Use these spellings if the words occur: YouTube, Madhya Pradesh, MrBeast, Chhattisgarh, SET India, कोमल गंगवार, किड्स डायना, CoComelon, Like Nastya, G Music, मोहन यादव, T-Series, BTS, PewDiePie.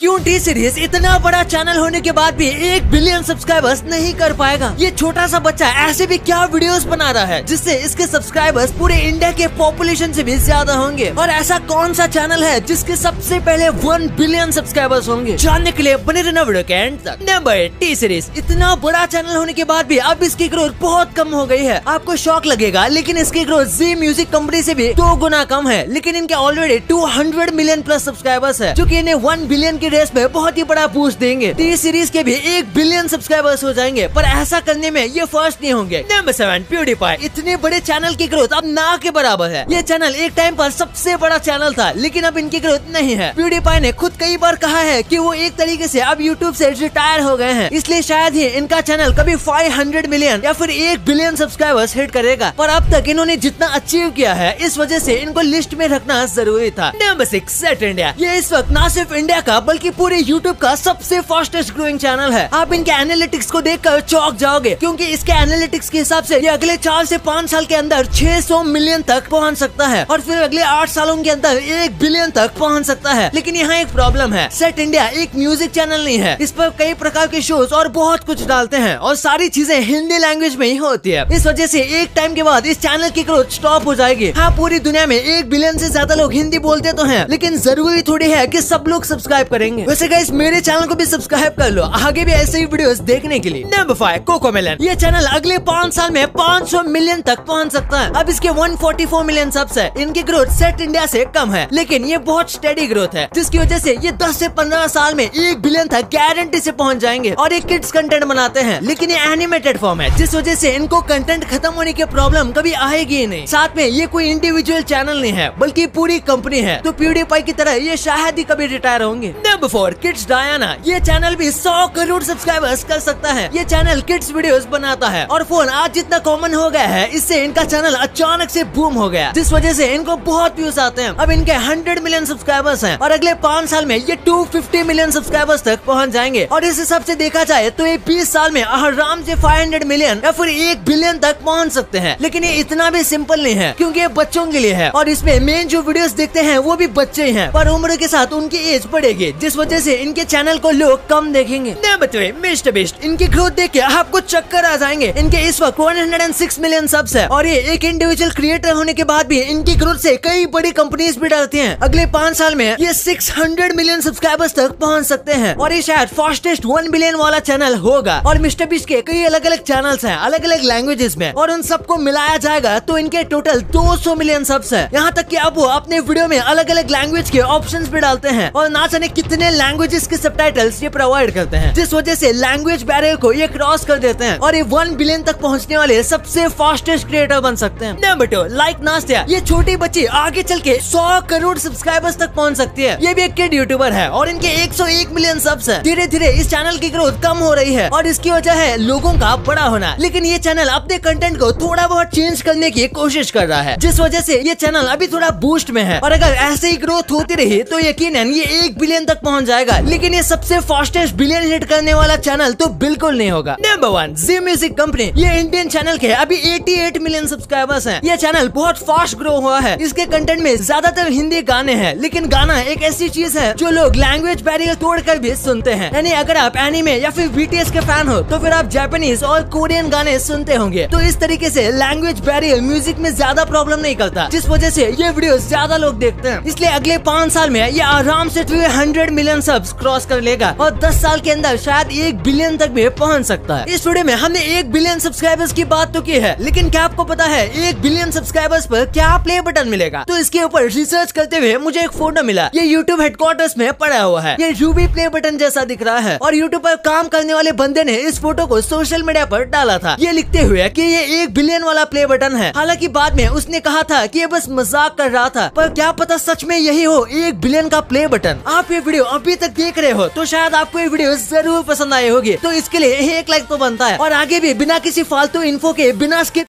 क्यों T-Series इतना बड़ा चैनल होने के बाद भी 1 बिलियन सब्सक्राइबर्स नहीं कर पाएगा। ये छोटा सा बच्चा ऐसे भी क्या वीडियोस बना रहा है जिससे इसके सब्सक्राइबर्स पूरे इंडिया के पॉपुलेशन से भी ज्यादा होंगे। और ऐसा कौन सा चैनल है जिसके सबसे पहले 1 बिलियन सब्सक्राइबर्स होंगे? जानने के लिए बने रहना वीडियो के एंड तक। नंबर 8 T-Series इतना बड़ा चैनल होने के बाद भी अब इसकी ग्रोथ बहुत कम हो गई है। आपको शौक लगेगा लेकिन इसकी ग्रोथ G Music कंपनी से भी 2 गुना कम है, लेकिन इनके ऑलरेडी 200 मिलियन प्लस सब्सक्राइबर्स है जो कि इन्हें 1 बिलियन के रेस में बहुत ही बड़ा बूस्ट देंगे। T-Series के भी 1 बिलियन सब्सक्राइबर्स हो जाएंगे, पर ऐसा करने में ये फर्स्ट नहीं होंगे। नंबर 7 PewDiePie इतने बड़े चैनल की ग्रोथ अब ना के बराबर है। ये चैनल एक टाइम पर सबसे बड़ा चैनल था लेकिन अब इनकी ग्रोथ नहीं है। PewDiePie ने खुद कई बार कहा है कि वो एक तरीके से अब YouTube से रिटायर हो गए हैं, इसलिए शायद ही इनका चैनल कभी 500 मिलियन या फिर 1 बिलियन सब्सक्राइबर्स हिट करेगा। पर अब तक इन्होंने जितना अचीव किया है इस वजह से इनको लिस्ट में रखना जरूरी था। नंबर 6 SET India ये इस वक्त ना सिर्फ इंडिया का बल्कि पूरे यूट्यूब का सबसे फास्टेस्ट ग्रोइंग चैनल है। आप इनके एनालिटिक्स को देखकर चौंक जाओगे क्योंकि इसके एनालिटिक्स के हिसाब से ये अगले 4 से 5 साल के अंदर 600 मिलियन तक पहुंच सकता है और फिर अगले 8 सालों के अंदर 1 बिलियन तक पहुंच सकता है। लेकिन यहाँ एक प्रॉब्लम है, SET India एक म्यूजिक चैनल नहीं है। इस पर कई प्रकार के शोज और बहुत कुछ डालते हैं और सारी चीजें हिंदी लैंग्वेज में ही होती है। इस वजह से एक टाइम के बाद इस चैनल की ग्रोथ स्टॉप हो जाएगी। हाँ, पूरी दुनिया में 1 बिलियन से ज्यादा लोग हिंदी बोलते तो हैं, लेकिन जरूरी थोड़ी है कि सब लोग सब्सक्राइब करेंगे। वैसे गाइस मेरे चैनल को भी सब्सक्राइब कर लो आगे भी ऐसे ही वीडियोस देखने के लिए। नंबर 5 CoComelon ये चैनल अगले 5 साल में 500 मिलियन तक पहुंच सकता है। अब इसके 144 मिलियन सब्स है। इनकी ग्रोथ SET India से कम है लेकिन ये बहुत स्टेडी ग्रोथ है, जिसकी वजह से ये 10 से 15 साल में 1 बिलियन तक गारंटी से पहुंच जाएंगे। और ये किड्स कंटेंट बनाते हैं लेकिन ये एनिमेटेड फॉर्म है, जिस वजह से इनको कंटेंट खत्म होने की प्रॉब्लम कभी आएगी नहीं। साथ में ये कोई इंडिविजुअल चैनल नहीं है बल्कि पूरी कंपनी है, तो PewDiePie की तरह ये शायद ही कभी रिटायर होंगे। नंबर 4 किड्स डायना ये चैनल भी 100 करोड़ सब्सक्राइबर्स कर सकता है। ये चैनल किड्स वीडियोस बनाता है और फोन आज जितना कॉमन हो गया है इससे इनका चैनल अचानक से बूम हो गया, जिस वजह से इनको बहुत व्यूज आते हैं। अब इनके 100 मिलियन सब्सक्राइबर्स हैं और अगले 5 साल में ये 250 मिलियन सब्सक्राइबर्स तक पहुँच जाएंगे। और इस हिसाब से देखा जाए तो ये 20 साल में आराम से 500 मिलियन या फिर 1 बिलियन तक पहुँच सकते हैं। लेकिन ये इतना भी सिंपल नहीं है क्योंकि ये बच्चों के लिए है और इसमें मेन जो वीडियो देखते हैं वो भी बच्चे ही है, पर उम्र के साथ उनकी एज बढ़ेगी जिस वजह से इनके चैनल को लोग कम देखेंगे। नंबर 3 MrBeast इनकी ग्रोथ देख के आपको चक्कर आ जाएंगे। इनके इस वक्त 106 मिलियन सब्स है और ये एक इंडिविजुअल क्रिएटर होने के बाद भी इनकी ग्रोथ से कई बड़ी कंपनीज भी डरती हैं। अगले 5 साल में ये 600 मिलियन सब्सक्राइबर्स तक पहुंच सकते हैं और ये शायद फास्टेस्ट 1 बिलियन वाला चैनल होगा। और MrBeast के कई अलग अलग चैनल्स हैं अलग अलग लैंग्वेजेस में और उन सबको मिलाया जाएगा तो इनके टोटल 200 मिलियन सब्स है। यहाँ तक कि अब वो अपने वीडियो में अलग अलग लैंग्वेज के ऑप्शंस भी डालते हैं और ना जाने कितने लैंग्वेजेस के सबटाइटल्स ये प्रोवाइड करते हैं, जिस वजह से लैंग्वेज बैरियर को ये क्रॉस कर देते हैं और ये 1 बिलियन तक पहुंचने वाले सबसे फास्टेस्ट क्रिएटर बन सकते हैं। नंबर 2 Like Nastya ये छोटी बच्ची आगे चल के 100 करोड़ सब्सक्राइबर्स तक पहुंच सकती है। ये भी एक किड यूट्यूबर है और इनके 101 मिलियन सब्स है। धीरे धीरे इस चैनल की ग्रोथ कम हो रही है और इसकी वजह है लोगों का बड़ा होना, लेकिन ये चैनल अपने कंटेंट को थोड़ा बहुत चेंज करने की कोशिश कर रहा है, जिस वजह से ये चैनल अभी थोड़ा बूस्ट में है। और अगर ऐसे ही ग्रोथ होती रही तो यकीनन ये 1 बिलियन तक पहुंच जाएगा, लेकिन ये सबसे फास्टेस्ट बिलियन हिट करने वाला चैनल तो बिल्कुल नहीं होगा। नंबर 1 जी म्यूजिक कंपनी ये इंडियन चैनल के अभी 88 मिलियन सब्सक्राइबर्स हैं। ये चैनल बहुत फास्ट ग्रो हुआ है। इसके कंटेंट में ज्यादातर हिंदी गाने हैं, लेकिन गाना एक ऐसी चीज है जो लोग लैंग्वेज बैरियर तोड़कर भी सुनते हैं। यानी अगर आप एनिमे या फिर BTS के फैन हो तो फिर आप जापानीज और कोरियन गाने सुनते होंगे। तो इस तरीके से लैंग्वेज बैरियर म्यूजिक में ज्यादा प्रॉब्लम नहीं करता, जिस वजह से ये वीडियो ज्यादा लोग देखते हैं। इसलिए अगले 5 साल में ये आराम से 300 मिलियन सब्स क्रॉस कर लेगा और 10 साल के अंदर शायद 1 बिलियन तक भी पहुंच सकता है। इस वीडियो में हमने 1 बिलियन सब्सक्राइबर्स की बात तो की है, लेकिन क्या आपको पता है 1 बिलियन सब्सक्राइबर्स पर क्या प्ले बटन मिलेगा? तो इसके ऊपर रिसर्च करते हुए मुझे एक फोटो मिला। ये YouTube हेडक्वार्टर्स में पड़ा हुआ है। ये रूबी प्ले बटन जैसा दिख रहा है और YouTube पर काम करने वाले बंदे ने इस फोटो को सोशल मीडिया पर डाला था ये लिखते हुए कि ये 1 बिलियन वाला प्ले बटन है। हालांकि बाद में उसने कहा था कि ये बस मजाक कर रहा था, पर क्या पता सच में यही हो 1 बिलियन का प्ले बटन। आप ये वीडियो अभी तक देख रहे हो तो शायद आपको ये वीडियो जरूर पसंद आई होगी, तो इसके लिए 1 लाइक तो बनता है। और आगे भी बिना किसी फालतू इन्फो के बिना स्किप